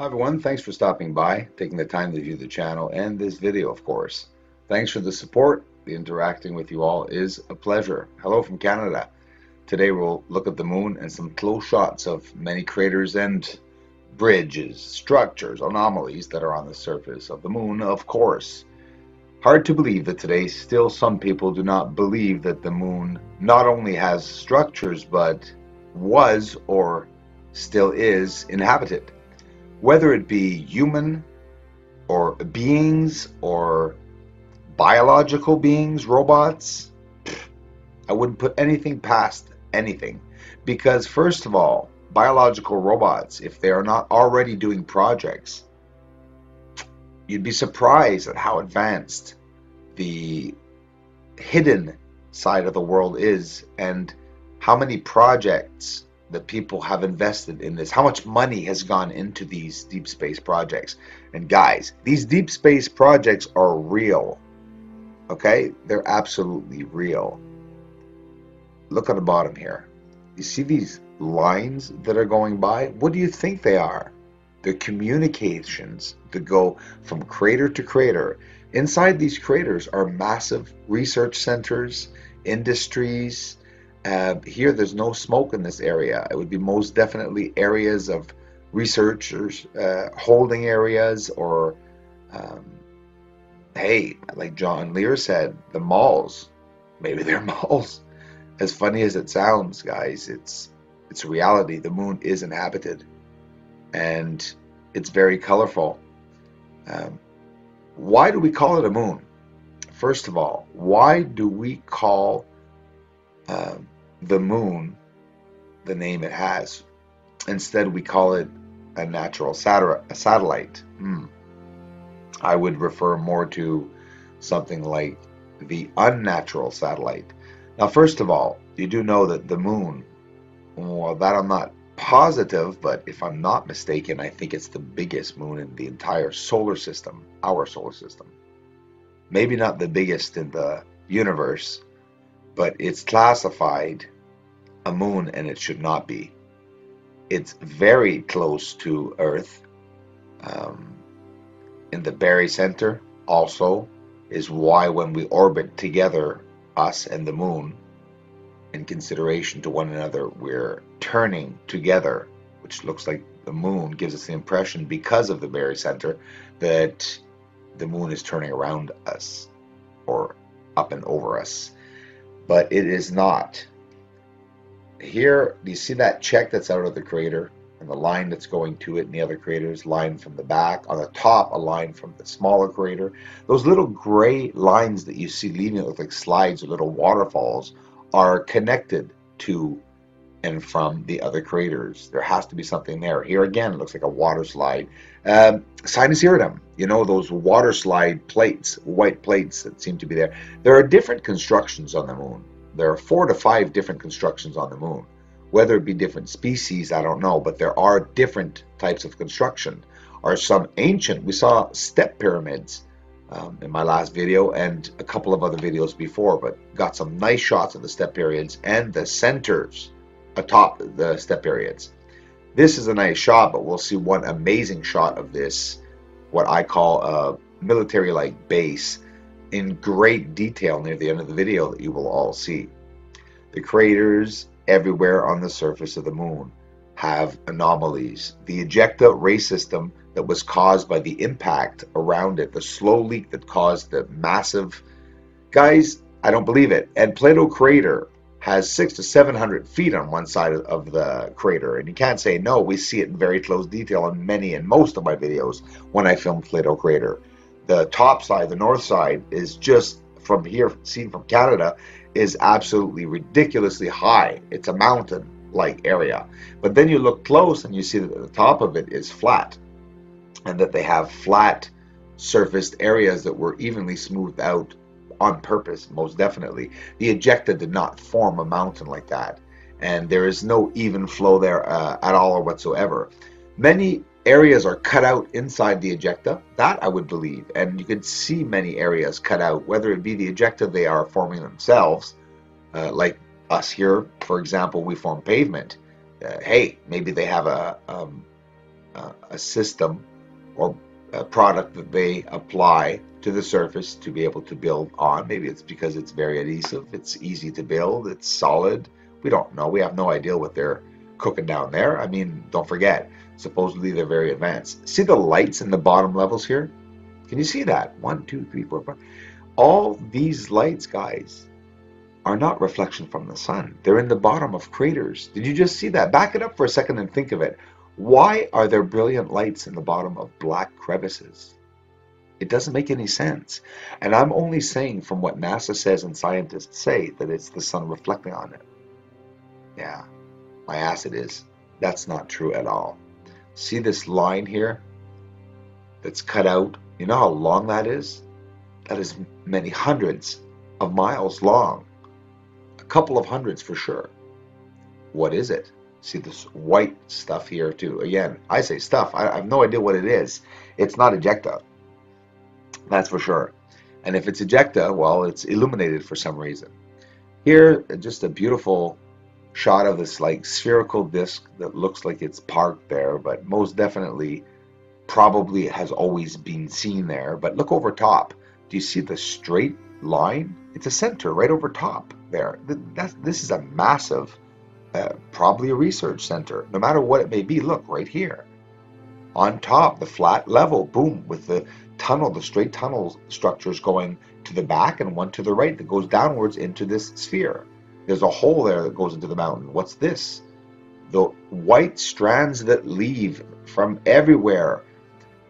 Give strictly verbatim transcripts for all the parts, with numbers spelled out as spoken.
Hi everyone, thanks for stopping by, taking the time to view the channel and this video, of course. Thanks for the support. The interacting with you all is a pleasure. Hello from Canada. Today we'll look at the moon and some close shots of many craters and bridges, structures, anomalies that are on the surface of the moon, of course. Hard to believe that today still some people do not believe that the moon not only has structures but was or still is inhabited. Whether it be human or beings or biological beings, robots, I wouldn't put anything past anything. Because first of all, biological robots, if they are not already doing projects, you'd be surprised at how advanced the hidden side of the world is and how many projects that people have invested in this, how much money has gone into these deep space projects. And guys, these deep space projects are real, okay? They're absolutely real. Look at the bottom here. You see these lines that are going by? What do you think they are? They're communications that go from crater to crater. Inside these craters are massive research centers, industries. Uh, here there's no smoke in this area. It would be most definitely areas of researchers, uh, holding areas, or um, hey, like John Lear said, the malls. Maybe they're malls. As funny as it sounds, guys, it's it's reality. The moon is inhabited and it's very colorful. Um, why do we call it a moon? First of all, why do we call Uh, the moon the name it has? Instead we call it a natural sat a satellite. Mm. I would refer more to something like the unnatural satellite. Now first of all, you do know that the moon, well, that I'm not positive, but if I'm not mistaken, I think it's the biggest moon in the entire solar system, our solar system. Maybe not the biggest in the universe, but it's classified a moon and it should not be. It's very close to Earth. Um, in the Berry Center also is why when we orbit together, us and the moon, in consideration to one another, we're turning together, which looks like the moon gives us the impression, because of the Berry Center, that the moon is turning around us or up and over us. But it is not. Here, do you see that check that's out of the crater and the line that's going to it, and the other craters, line from the back? On the top, a line from the smaller crater. Those little gray lines that you see leading, it look like slides or little waterfalls, are connected to and from the other craters. There has to be something there. Here again, it looks like a water slide. Um, Sinus Iridum, you know, those water slide plates, white plates that seem to be there. There are different constructions on the moon. There are four to five different constructions on the moon. Whether it be different species, I don't know, but there are different types of construction. Are some ancient? We saw step pyramids um, in my last video and a couple of other videos before, but got some nice shots of the step pyramids and the centers atop the step areas. This is a nice shot, but we'll see one amazing shot of this, what I call a military-like base, in great detail near the end of the video that you will all see. The craters everywhere on the surface of the moon have anomalies. The ejecta ray system that was caused by the impact around it, the slow leak that caused the massive, guys, I don't believe it. And Plato Crater has six to seven hundred feet on one side of the crater, and you can't say no. We see it in very close detail in many and most of my videos when I film Plato Crater. The top side, the north side, is just from here, seen from Canada, is absolutely ridiculously high. It's a mountain-like area, but then you look close and you see that the top of it is flat, and that they have flat surfaced areas that were evenly smoothed out on purpose, most definitely. The ejecta did not form a mountain like that, and there is no even flow there uh, at all or whatsoever. Many areas are cut out inside the ejecta, that I would believe, and you can see many areas cut out, whether it be the ejecta they are forming themselves, uh, like us here, for example, we form pavement. Uh, hey, maybe they have a um, uh, a system or a product that they apply to the surface to be able to build on. Maybe it's because it's very adhesive, it's easy to build, it's solid. We don't know. We have no idea what they're cooking down there. I mean, don't forget, supposedly they're very advanced. See the lights in the bottom levels here? Can you see that? One, two, three, four, five. All these lights, guys, are not reflection from the sun. They're in the bottom of craters. Did you just see that? Back it up for a second and think of it. Why are there brilliant lights in the bottom of black crevices? It doesn't make any sense. And I'm only saying from what NASA says and scientists say that it's the sun reflecting on it. Yeah, my ass it is. That's not true at all. See this line here that's cut out? You know how long that is? That is many hundreds of miles long. A couple of hundreds for sure. What is it? See this white stuff here too. Again, I say stuff. I, I have no idea what it is. It's not ejecta. That's for sure. And if it's ejecta, well, it's illuminated for some reason. Here, just a beautiful shot of this like spherical disc that looks like it's parked there, but most definitely probably has always been seen there. But look over top. Do you see the straight line? It's a center right over top there. That's, this is a massive, uh, probably a research center, no matter what it may be. Look right here. On top, the flat level, boom, with the tunnel, the straight tunnel structures going to the back and one to the right that goes downwards into this sphere. There's a hole there that goes into the mountain. What's this? The white strands that leave from everywhere.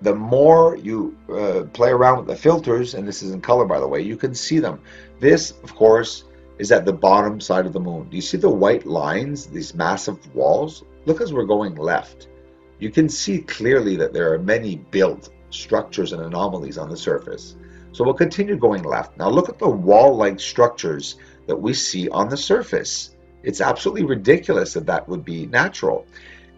The more you uh, play around with the filters, and this is in color, by the way, you can see them. This, of course, is at the bottom side of the moon. Do you see the white lines, these massive walls? Look as we're going left. You can see clearly that there are many built structures and anomalies on the surface. So we'll continue going left. Now look at the wall-like structures that we see on the surface. It's absolutely ridiculous that that would be natural.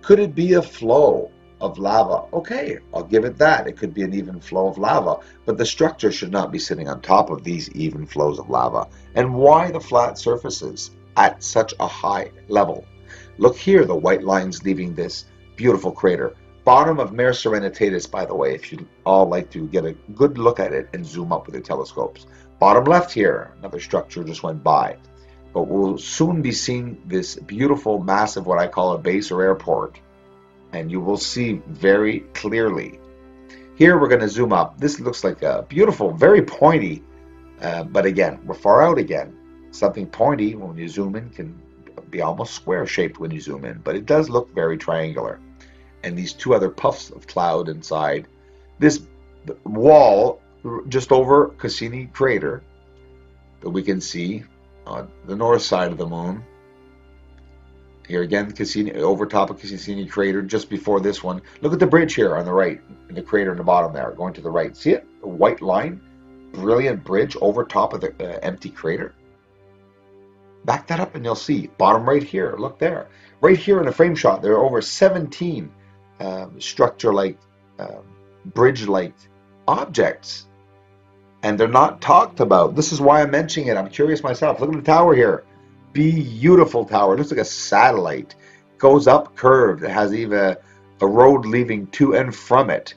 Could it be a flow of lava? Okay, I'll give it that. It could be an even flow of lava, but the structure should not be sitting on top of these even flows of lava. And why the flat surfaces at such a high level? Look here, the white lines leaving this beautiful crater. Bottom of Mare Serenitatis, by the way, if you'd all like to get a good look at it and zoom up with your telescopes. Bottom left here, another structure just went by. But we'll soon be seeing this beautiful, massive, what I call a base or airport. And you will see very clearly. Here we're going to zoom up. This looks like a beautiful, very pointy, uh, but again, we're far out again. Something pointy, when you zoom in, can be almost square-shaped when you zoom in, but it does look very triangular. And these two other puffs of cloud inside this wall just over Cassini crater that we can see on the north side of the moon. Here again, Cassini, over top of Cassini crater, just before this one. Look at the bridge here on the right, and the crater in the bottom there, going to the right. See it? A white line, brilliant bridge over top of the uh, empty crater. Back that up and you'll see, bottom right here, look there. Right here in a frame shot, there are over seventeen um, structure-like, um, bridge-like objects. And they're not talked about. This is why I'm mentioning it. I'm curious myself. Look at the tower here. Beautiful tower. It looks like a satellite. Goes up curved. It has even a, a road leaving to and from it.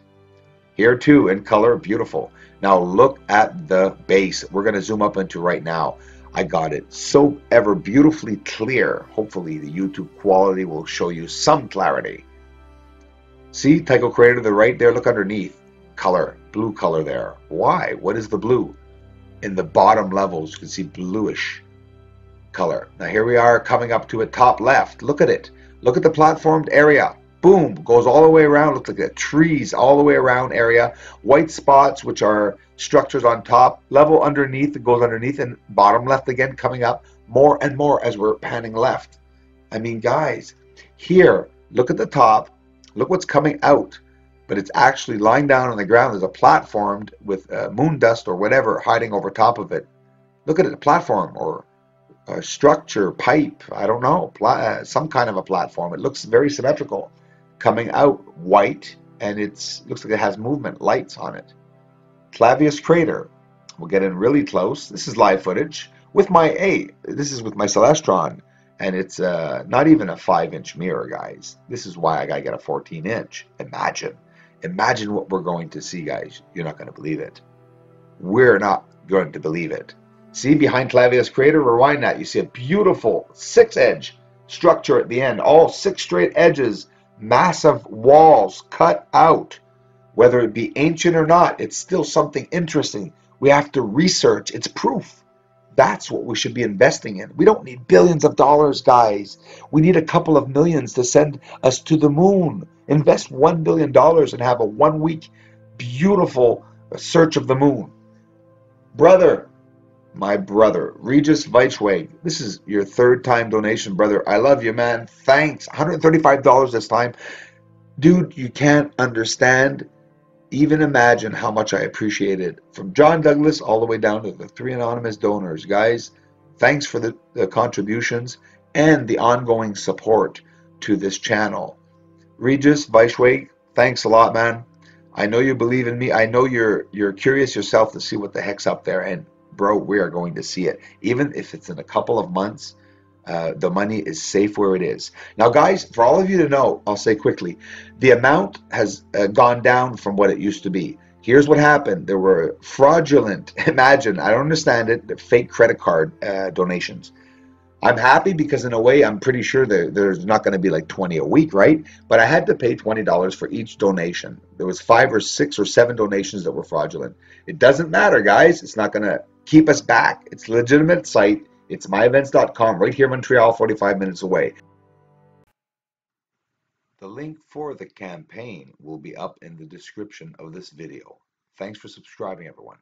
Here too, in color, beautiful. Now look at the base. We're going to zoom up into right now. I got it so ever beautifully clear. Hopefully the YouTube quality will show you some clarity. See Tycho crater to the right there? Look underneath. Color. Blue color there. Why? What is the blue? In the bottom levels you can see bluish color. Now here we are coming up to it top left. Look at it. Look at the platformed area. Boom. Goes all the way around. Looks like that. Trees all the way around area. White spots which are structures on top, level underneath, it goes underneath, and bottom left again coming up more and more as we're panning left. I mean, guys, here, look at the top, look what's coming out, but it's actually lying down on the ground. There's a platform with uh, moon dust or whatever hiding over top of it. Look at it, a platform or a structure, pipe, I don't know, pla some kind of a platform. It looks very symmetrical, coming out white, and it looks like it has movement, lights on it. Clavius crater. We'll get in really close. This is live footage with my A. This is with my Celestron. And it's uh, not even a five inch mirror, guys. This is why I got to get a fourteen inch. Imagine. Imagine what we're going to see, guys. You're not going to believe it. We're not going to believe it. See behind Clavius Crater? Rewind that. You see a beautiful six edge structure at the end. All six straight edges. Massive walls cut out. Whether it be ancient or not, it's still something interesting. We have to research. It's proof. That's what we should be investing in. We don't need billions of dollars, guys. We need a couple of millions to send us to the moon. Invest one billion dollars and have a one-week beautiful search of the moon. Brother, my brother, Regis Weichweig, this is your third time donation, brother. I love you, man. Thanks. one hundred thirty-five dollars this time. Dude, you can't understand. Even imagine how much I appreciate it. From John Douglas all the way down to the three anonymous donors. Guys, thanks for the, the contributions and the ongoing support to this channel. Regis Weichweig, thanks a lot, man. I know you believe in me. I know you're you're curious yourself to see what the heck's up there. And, bro, we are going to see it. Even if it's in a couple of months, uh, the money is safe where it is. Now, guys, for all of you to know, I'll say quickly, the amount has uh, gone down from what it used to be. Here's what happened. There were fraudulent, imagine, I don't understand it, fake credit card uh, donations. I'm happy because in a way I'm pretty sure that there's not going to be like twenty a week, right? But I had to pay twenty dollars for each donation. There was five or six or seven donations that were fraudulent. It doesn't matter, guys. It's not going to keep us back. It's a legitimate site. It's my events dot com right here in Montreal, forty-five minutes away. The link for the campaign will be up in the description of this video. Thanks for subscribing, everyone.